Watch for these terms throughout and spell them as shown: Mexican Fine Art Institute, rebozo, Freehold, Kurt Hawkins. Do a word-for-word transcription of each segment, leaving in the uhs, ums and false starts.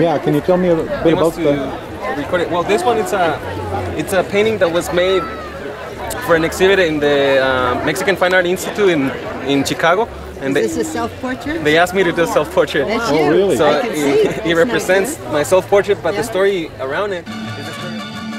Yeah, can you tell me a bit about the... Recorded. Well, this one it's a it's a painting that was made for an exhibit in the uh, Mexican Fine Art Institute in in Chicago. And is they, this a self-portrait? They asked me to do a self-portrait. That's you. Oh, really? So I can see. it, it, it represents my self-portrait, but yeah. The story around it is a story. Well,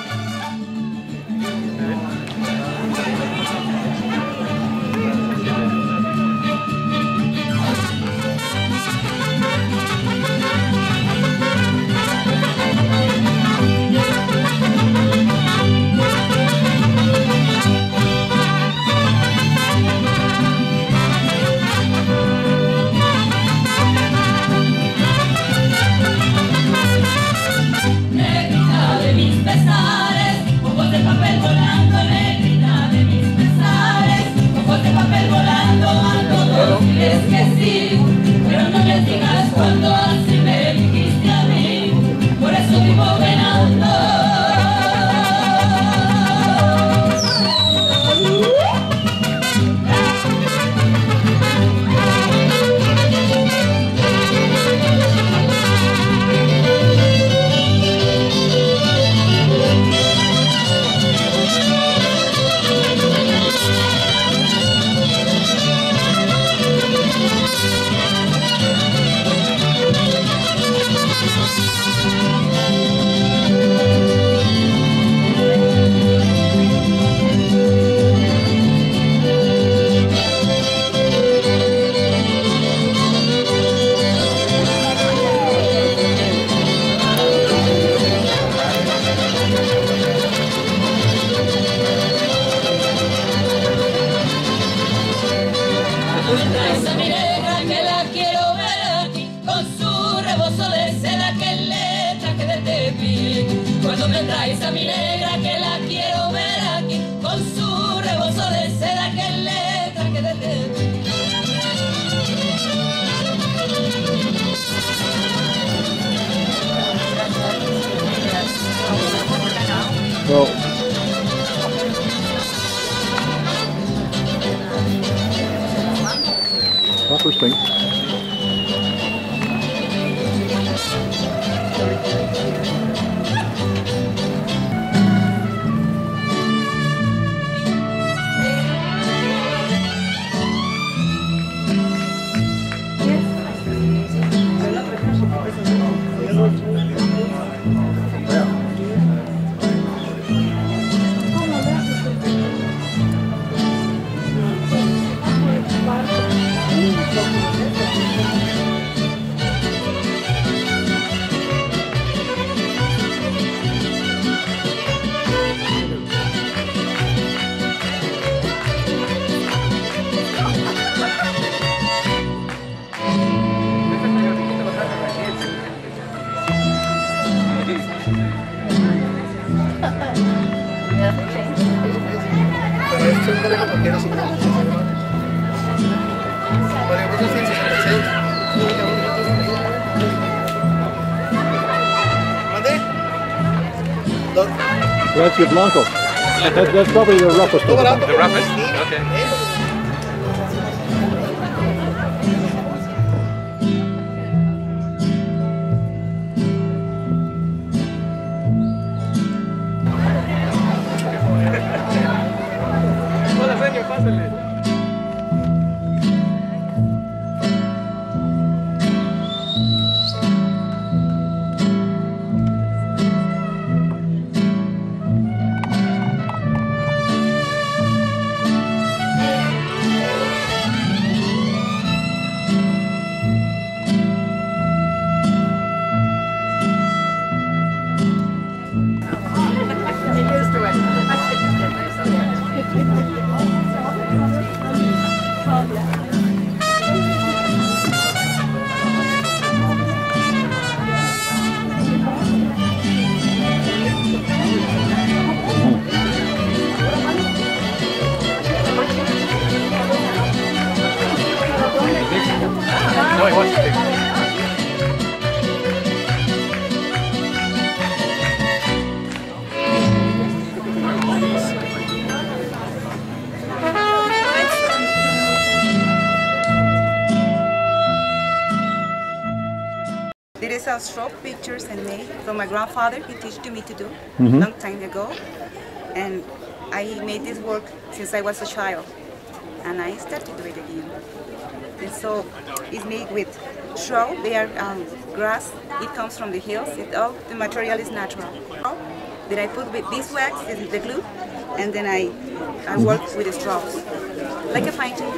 not first thing. That's your blanco. That's, that's probably the roughest one. The roughest? Okay. Yeah. just draw pictures and made from my grandfather. He taught me to do mm-hmm. long time ago, and I made this work since I was a child, and I started to do it again. And so it's made with straw. They are um, grass. It comes from the hills. It all the material is natural. Then I put with beeswax and the glue, and then I I work with the straws like a painting.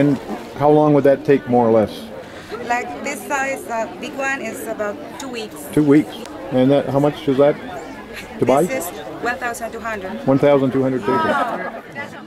And how long would that take, more or less? Like this size, uh, big one is about two weeks. Two weeks. And that, how much is that to buy? This is one thousand two hundred. one thousand two hundred pesos. Oh.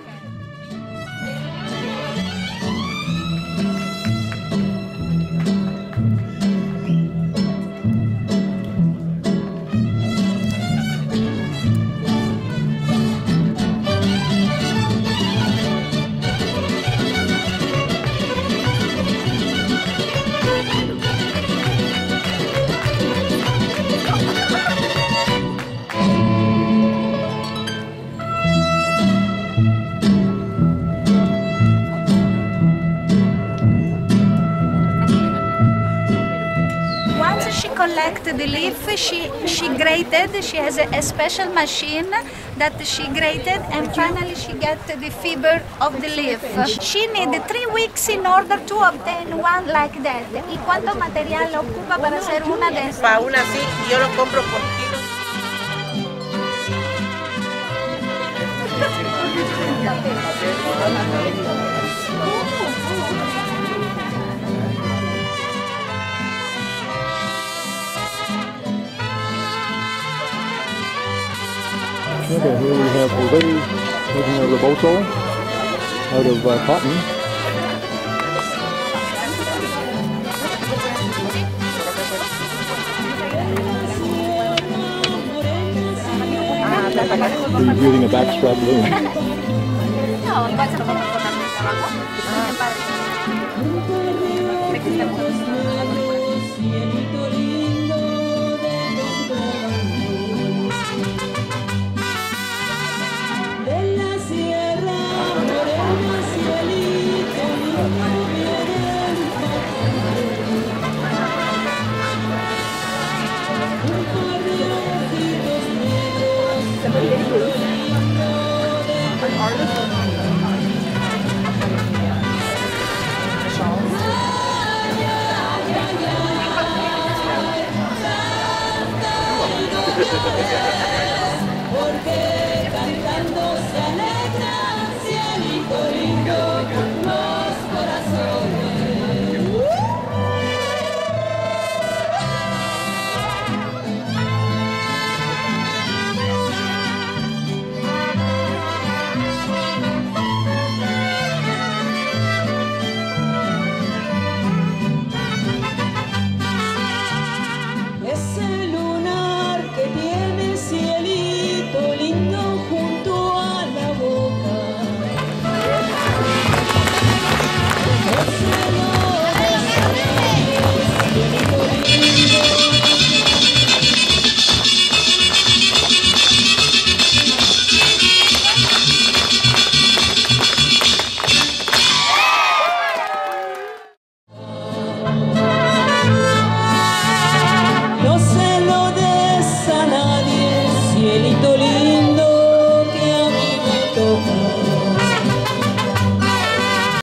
Collect the leaf, she she grated. She has a, a special machine that she grated, and finally she got the fiber of the leaf. She needed three weeks in order to obtain one like that. ¿Y cuánto material ocupa para hacer una de esas? Para una sí, yo lo compro por kilo. Okay, here we have a lady making a rebozo out of uh, cotton. She's using a backstrap loom.